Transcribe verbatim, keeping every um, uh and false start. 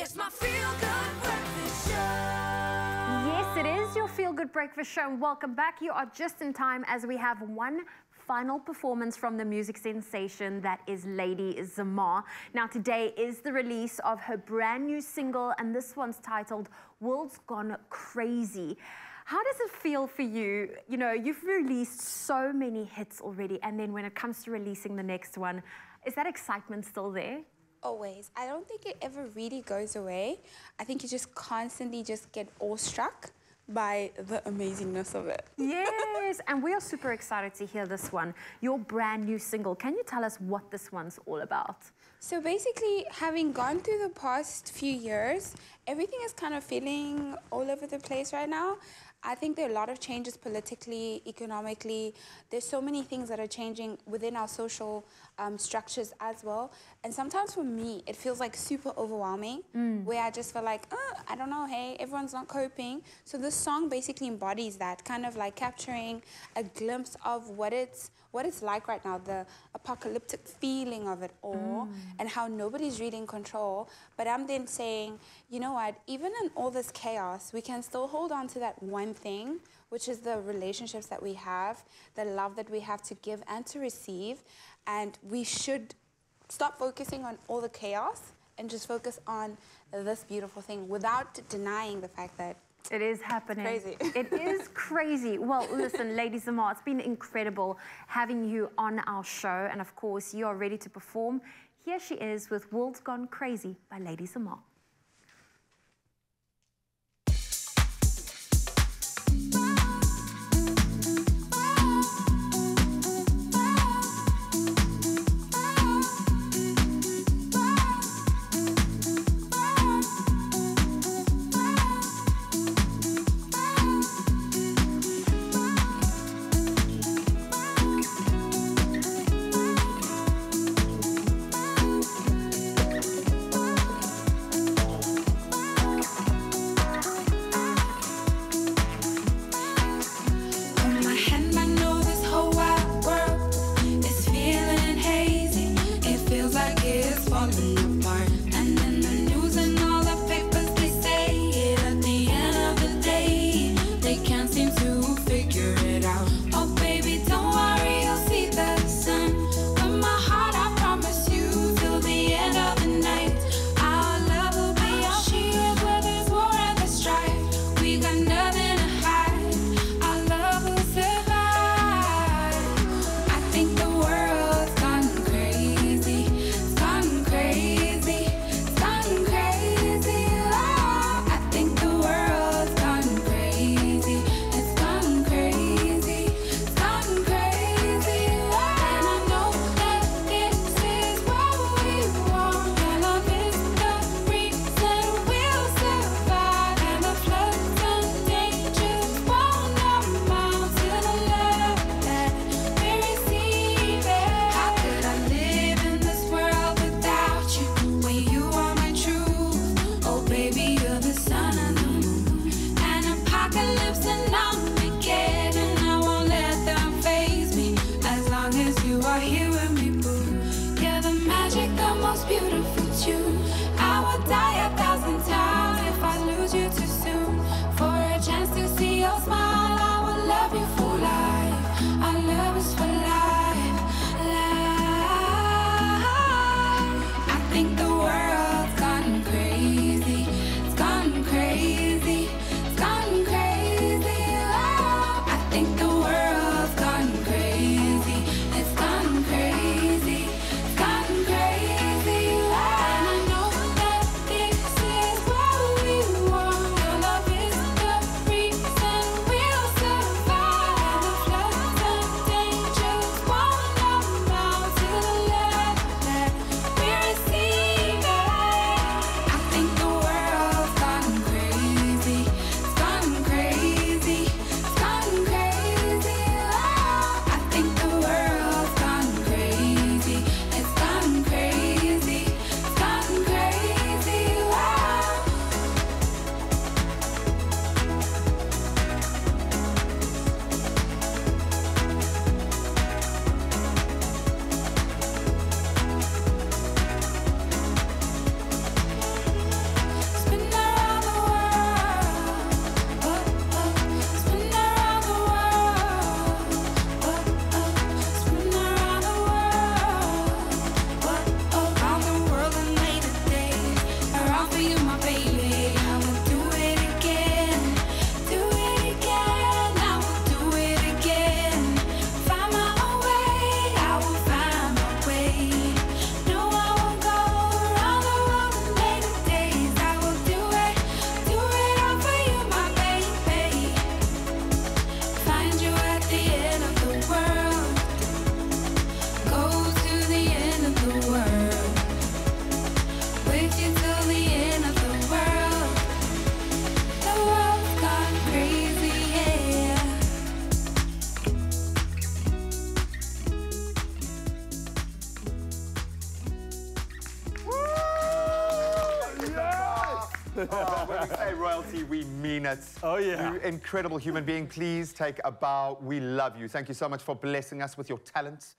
It's my Feel Good Breakfast Show. Yes, it is your Feel Good Breakfast Show. Welcome back. You are just in time as we have one final performance from the music sensation that is Lady Zamar. Now today is the release of her brand new single, and this one's titled World's Gone Crazy. How does it feel for you? You know, you've released so many hits already, and then when it comes to releasing the next one, is that excitement still there? Always. I don't think it ever really goes away. I think you just constantly just get awestruck by the amazingness of it. Yes, and we are super excited to hear this one, your brand new single. Can you tell us what this one's all about? So basically, having gone through the past few years, everything is kind of feeling all over the place right now. I think there are a lot of changes politically, economically. There's so many things that are changing within our social um, structures as well. And sometimes for me, it feels like super overwhelming, mm. where I just feel like, oh, I don't know, hey, everyone's not coping. So this song basically embodies that, kind of like capturing a glimpse of what it's, what it's like right now, the apocalyptic feeling of it all, mm. and how nobody's really in control. But I'm then saying, you know what, even in all this chaos, we can still hold on to that one thing, which is the relationships that we have, the love that we have to give and to receive, and we should stop focusing on all the chaos and just focus on this beautiful thing without denying the fact that it is happening. Crazy. It is crazy. Well, listen, Lady Zamar, it's been incredible having you on our show, and of course, you are ready to perform. Here she is with World's Gone Crazy by Lady Zamar. Oh, when we say royalty, we mean it. Oh, yeah. You incredible human being. Please take a bow. We love you. Thank you so much for blessing us with your talents.